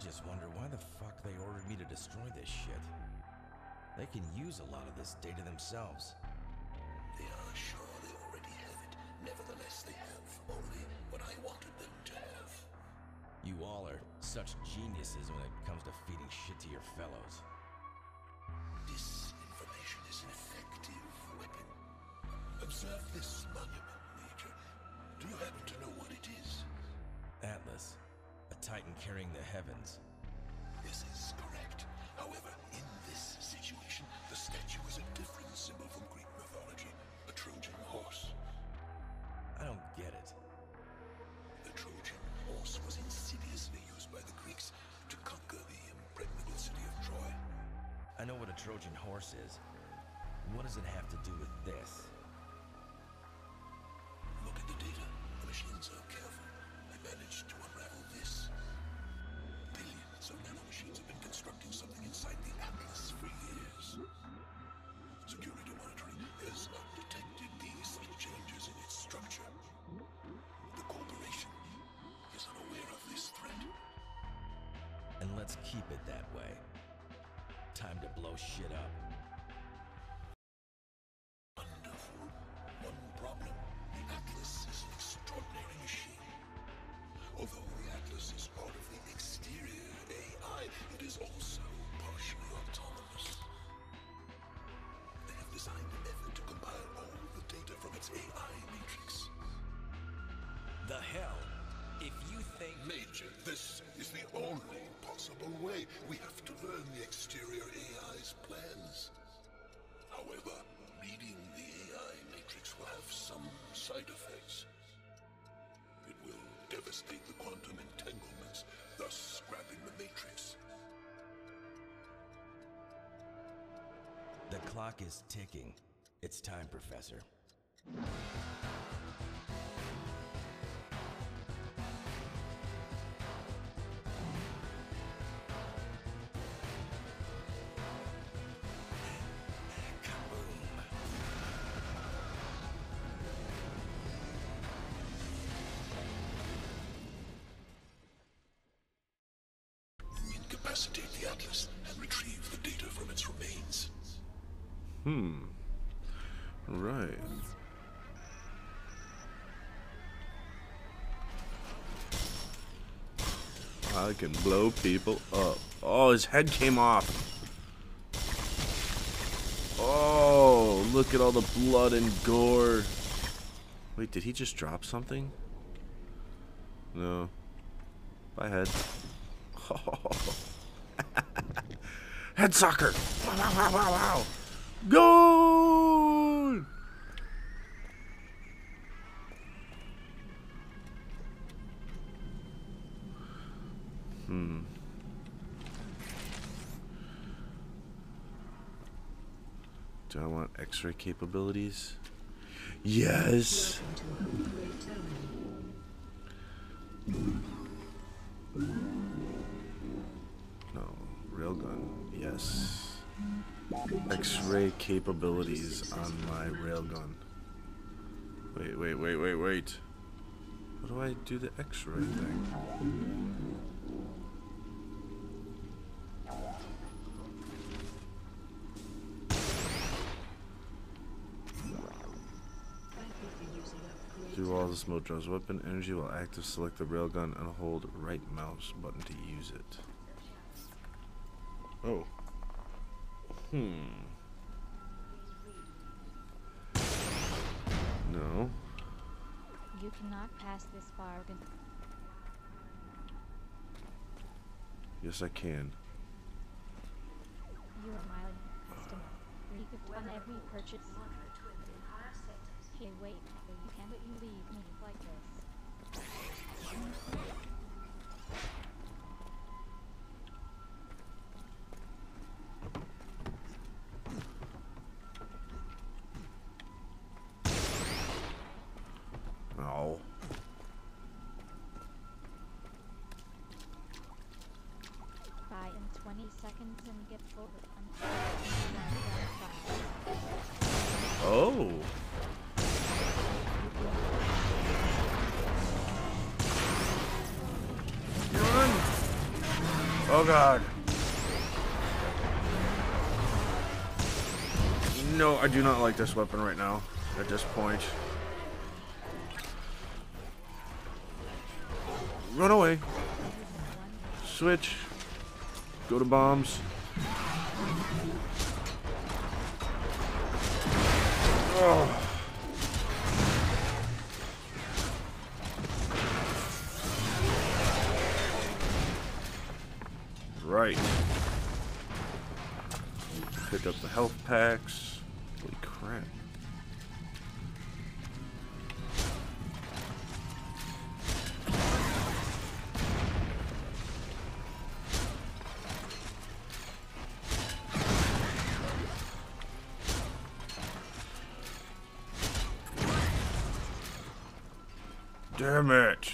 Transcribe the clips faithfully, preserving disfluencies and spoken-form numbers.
just wonder why the fuck they ordered me to destroy this shit. They can use a lot of this data themselves. They are sure they already have it. Nevertheless, they have only what I wanted them to have. You all are such geniuses when it comes to feeding shit to your fellows. This information is an effective weapon. Observe this monument, Major. Do you happen to know what it is? Atlas, a titan carrying the heavens. This is correct. However, in this situation, the statue is a different symbol from Greek mythology, a Trojan horse. I don't get it. The Trojan horse was insidiously used by the Greeks to conquer the impregnable city of Troy. I know what a Trojan horse is. What does it have to do with this? Look at the data. The machines are careful. Managed to unravel this. Billions of nanomachines have been constructing something inside the Atlas for years. Security monitoring has not detected these subtle changes in its structure. The corporation is unaware of this threat. And let's keep it that way. Time to blow shit up. Wonderful. One problem. The Atlas is an extraordinary machine. Although the Atlas is part of the exterior A I, it is also partially autonomous. They have designed a method to compile all the data from its A I matrix. The hell? If you think... Major, this is the only possible way. We have to learn the exterior A I's plans. However, reading the A I matrix will have some side effects. It will devastate the quantum entanglements, thus scrapping the matrix. The clock is ticking. It's time, Professor. Incapacitate the Atlas and retrieve the data from its remains. Hmm. Right. I can blow people up. Oh, his head came off. Oh, look at all the blood and gore. Wait, did he just drop something? No. Bye, head. Head soccer! Wow, wow, wow, wow! Goal! Hmm. Do I want X-ray capabilities? Yes! Railgun, yes. X-ray capabilities on my railgun. Wait, wait, wait, wait, wait. How do I do the X-ray thing? Do all the smoke drops. Weapon energy while active. Select the railgun and hold right mouse button to use it. Oh. Hmm. No. You cannot pass this bargain. Yes, I can. You are my customer. Recouped on every purchase. Hey, wait. You can't let you leave me like this. No. Buy in twenty seconds and get over. Oh. Run. Oh god. No, I do not like this weapon right now, at this point. Run away. Switch. Go to bombs. Oh. Right. Pick up the health packs. Holy crap. Damn it.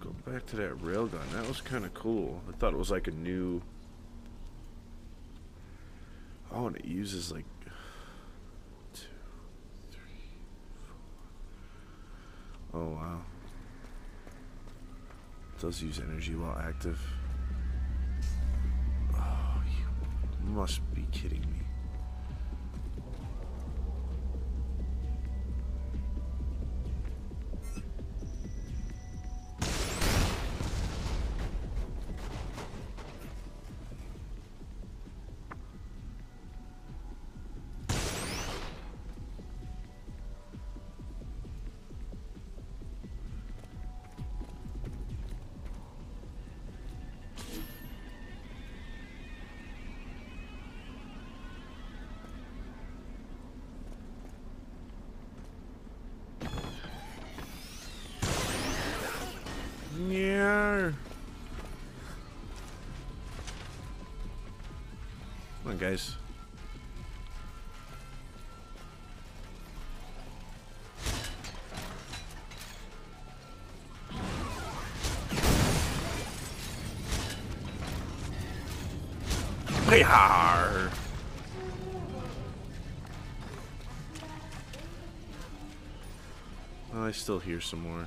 Go back to that railgun. That was kind of cool. I thought it was like a new... Oh, and it uses like... Two, three, four... Oh, wow. It does use energy while active. Oh, you must be kidding me. Come on, guys. Hey-har! Oh, I still hear some more.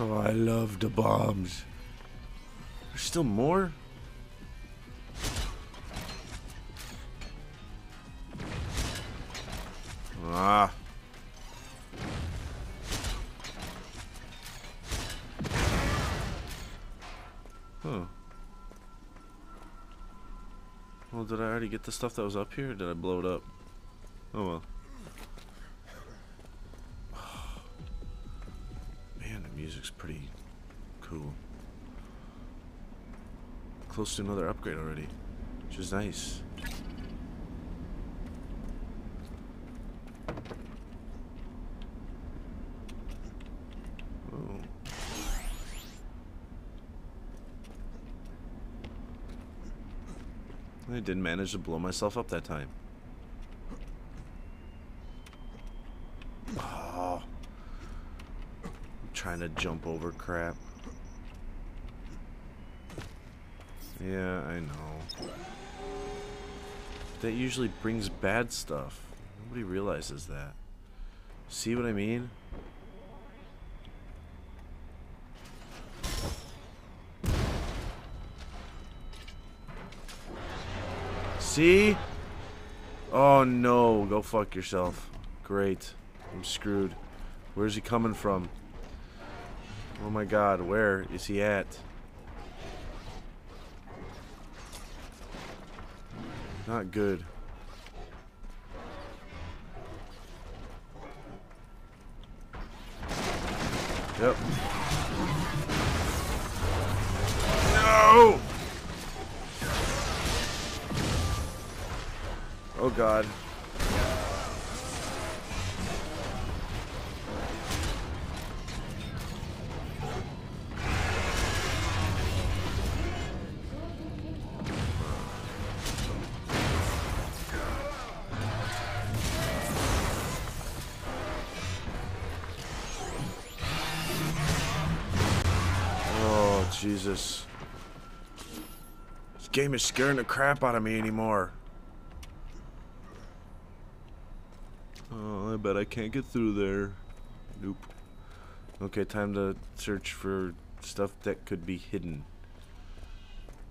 Oh, I love the bombs. There's still more? Ah. Huh. Well, did I already get the stuff that was up here, or did I blow it up? Oh, well. Music's pretty cool. Close to another upgrade already, which is nice. Oh. I did manage to blow myself up that time. Trying to jump over crap. Yeah, I know. That usually brings bad stuff. Nobody realizes that. See what I mean? See? Oh no, go fuck yourself. Great. I'm screwed. Where's he coming from? Oh my god, where is he at? Not good. Yep. No! Oh god. Jesus. This game is scaring the crap out of me anymore. Oh, I bet I can't get through there. Nope. Okay, time to search for stuff that could be hidden.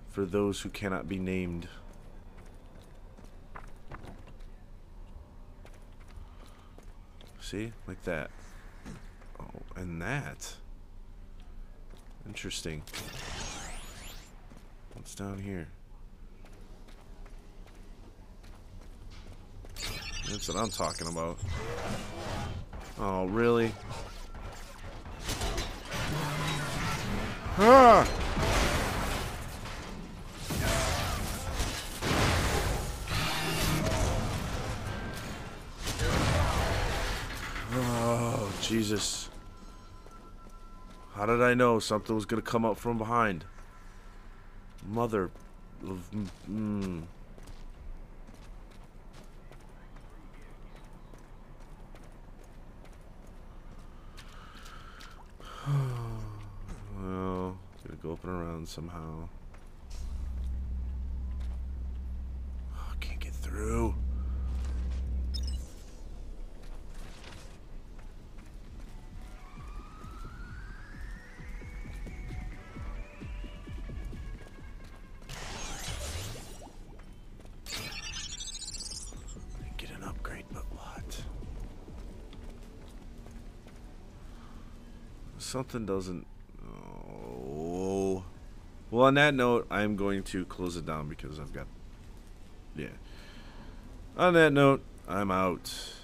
For those who cannot be named. See? Like that. Oh, and that. Interesting. What's down here? That's what I'm talking about. Oh, really? Ah! Oh, Jesus. How did I know something was gonna come up from behind? Mother of... Mm. Well, gotta go up and around somehow. Oh, can't get through. Something doesn't... Oh. Well, on that note, I'm going to close it down because I've got... Yeah. On that note, I'm out.